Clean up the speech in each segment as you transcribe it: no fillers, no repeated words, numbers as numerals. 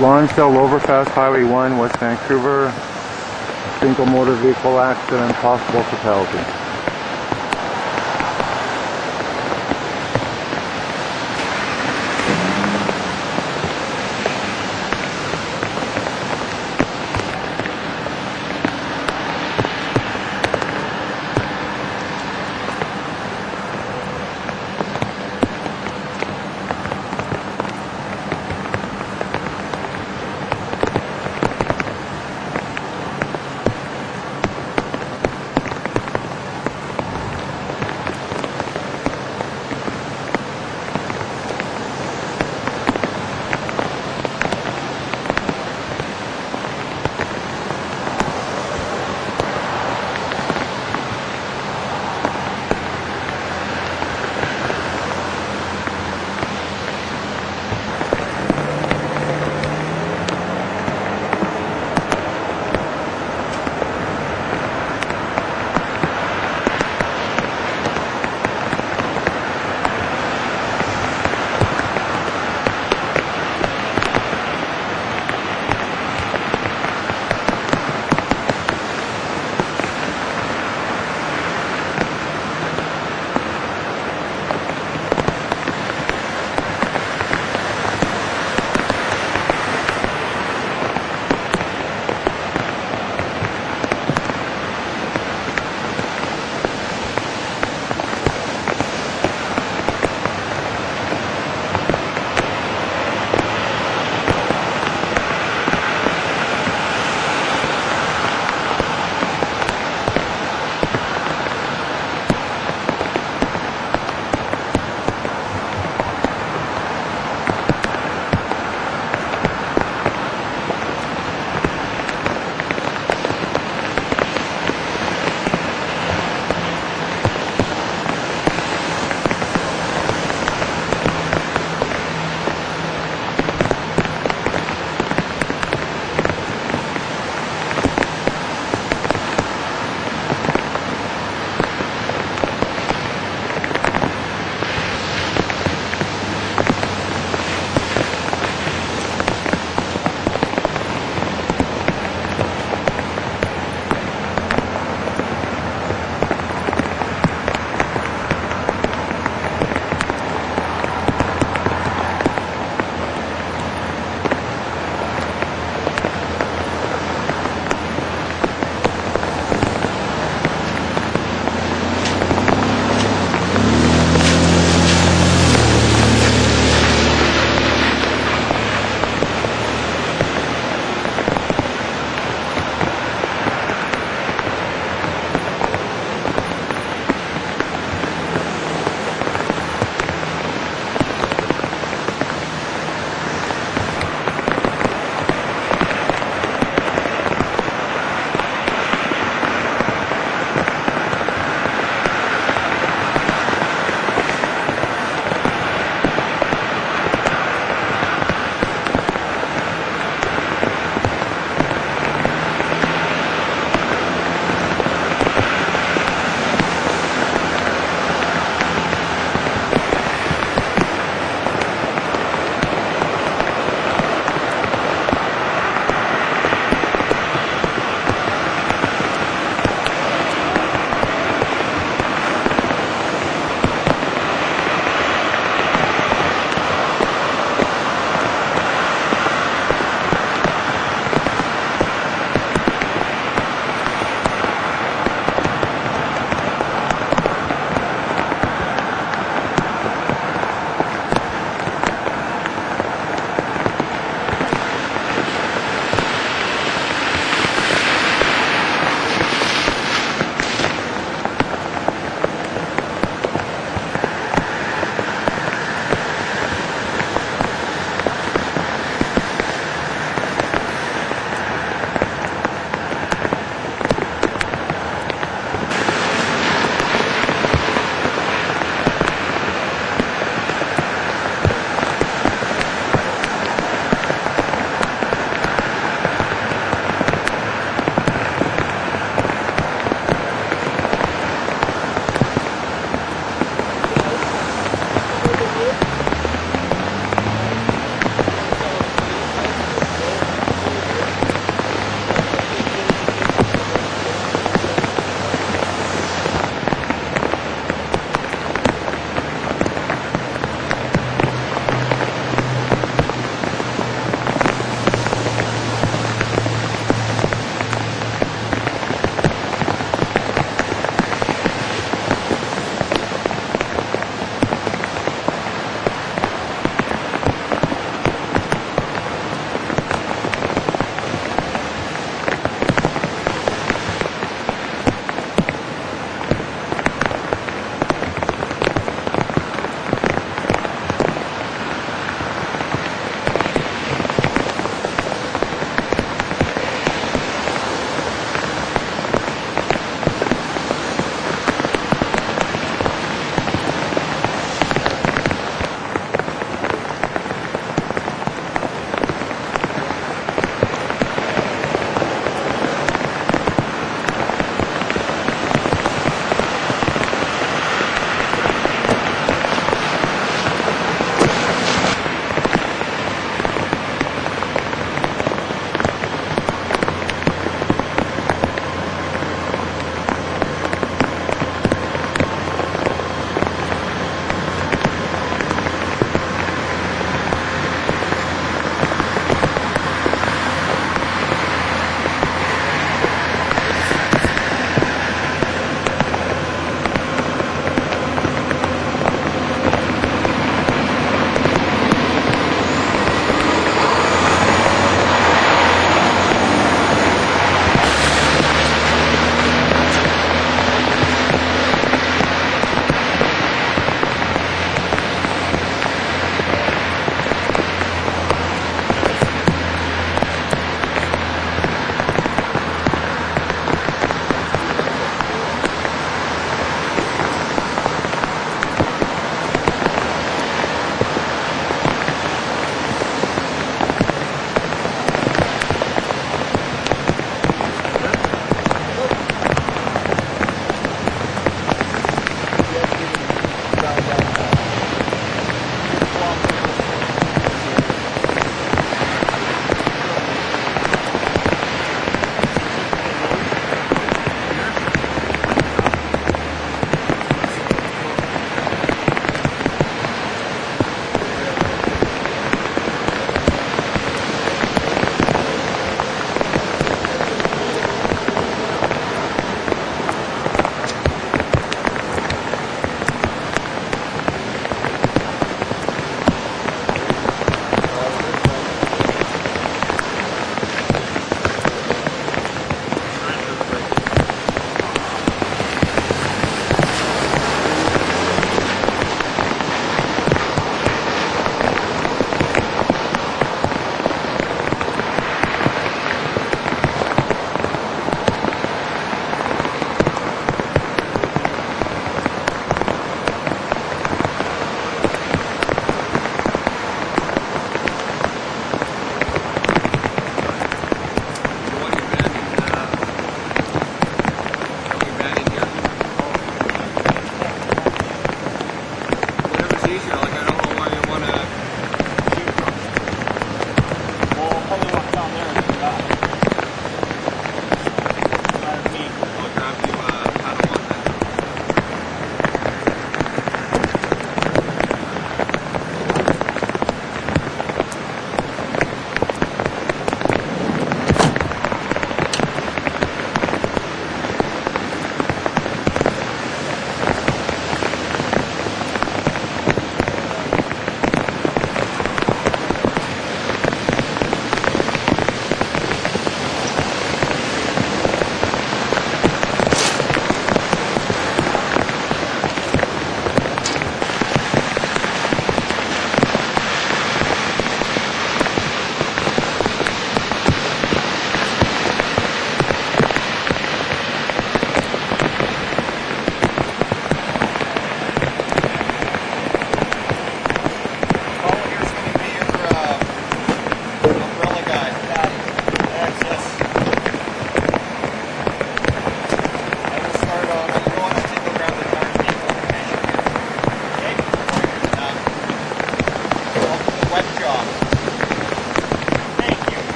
Lonsdale Overpass, Highway 1, West Vancouver. Single motor vehicle accident, possible fatality.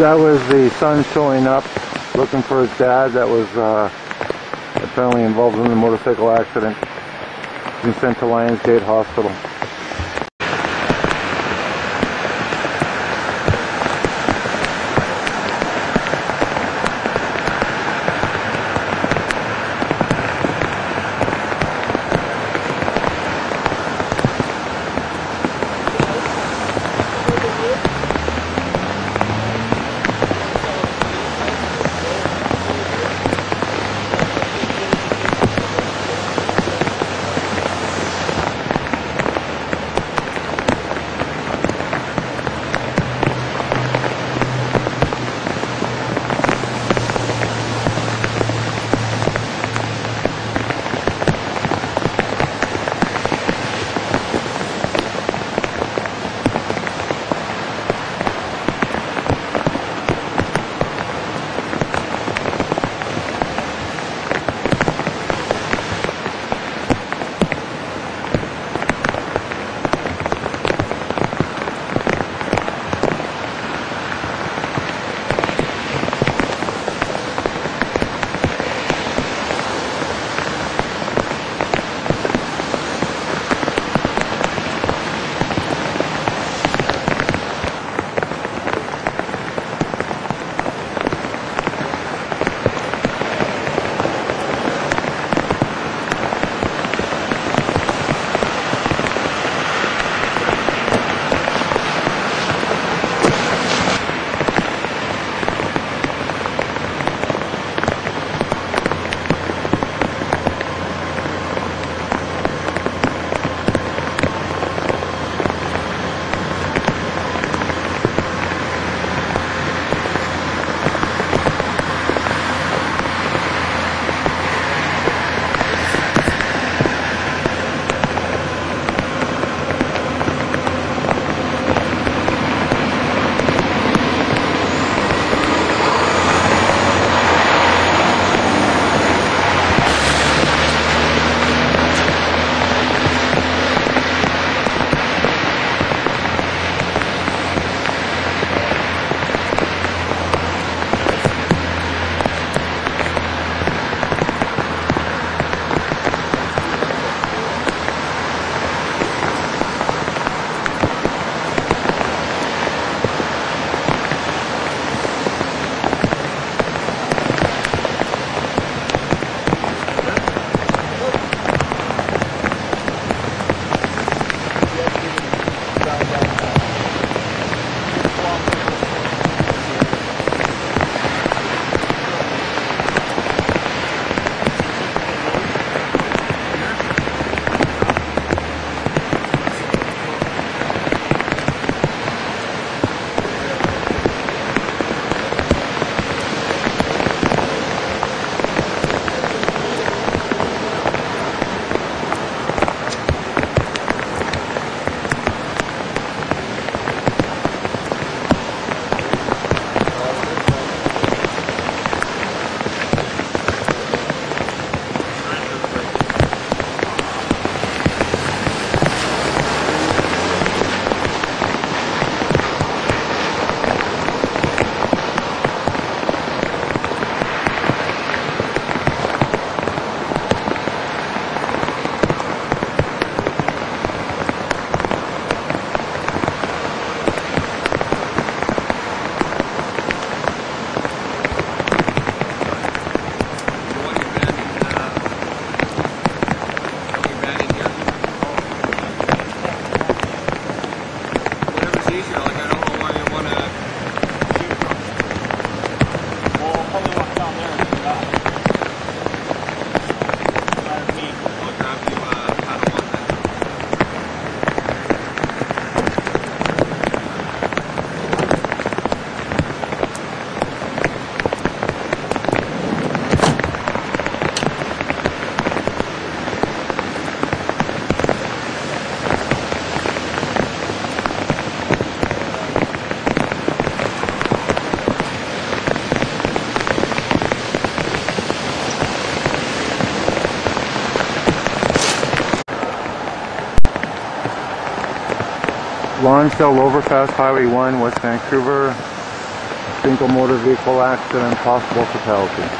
That was the son showing up looking for his dad that was apparently involved in the motorcycle accident. He's been sent to Lionsgate Hospital. Lonsdale Overpass, Highway 1, West Vancouver. single motor vehicle accident, possible fatality.